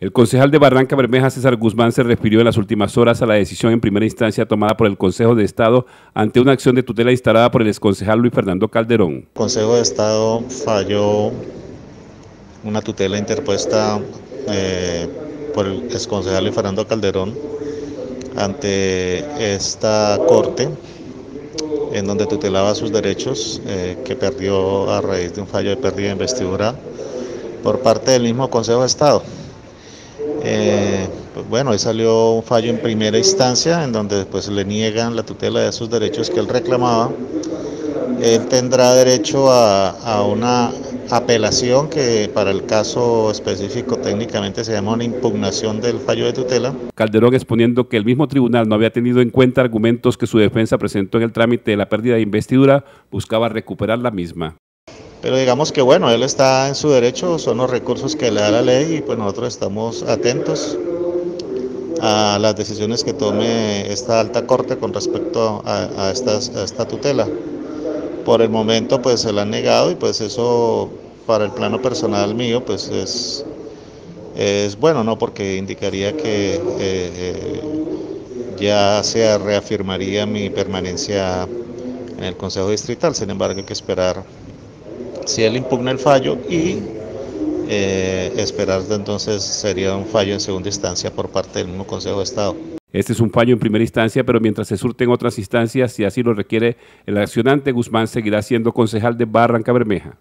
El concejal de Barrancabermeja, César Guzmán, se refirió en las últimas horas a la decisión en primera instancia tomada por el Consejo de Estado ante una acción de tutela instalada por el exconcejal Luis Fernando Calderón. El Consejo de Estado falló una tutela interpuesta por el exconcejal Luis Fernando Calderón ante esta corte, en donde tutelaba sus derechos que perdió a raíz de un fallo de pérdida de investidura por parte del mismo Consejo de Estado. Pues bueno, ahí salió un fallo en primera instancia en donde pues, le niegan la tutela de esos derechos que él reclamaba. Él tendrá derecho a una apelación que para el caso específico técnicamente se llama una impugnación del fallo de tutela. Calderón exponiendo que el mismo tribunal no había tenido en cuenta argumentos que su defensa presentó en el trámite de la pérdida de investidura, buscaba recuperar la misma. Pero digamos que bueno, él está en su derecho, son los recursos que le da la ley y pues nosotros estamos atentos a las decisiones que tome esta alta corte con respecto a esta tutela. Por el momento pues se la han negado y pues eso para el plano personal mío pues es bueno, ¿no? Porque indicaría que ya se reafirmaría mi permanencia en el Consejo Distrital. Sin embargo hay que esperar si él impugna el fallo y esperar entonces sería un fallo en segunda instancia por parte del mismo Consejo de Estado. Este es un fallo en primera instancia, pero mientras se surten otras instancias, si así lo requiere el accionante, Guzmán seguirá siendo concejal de Barrancabermeja.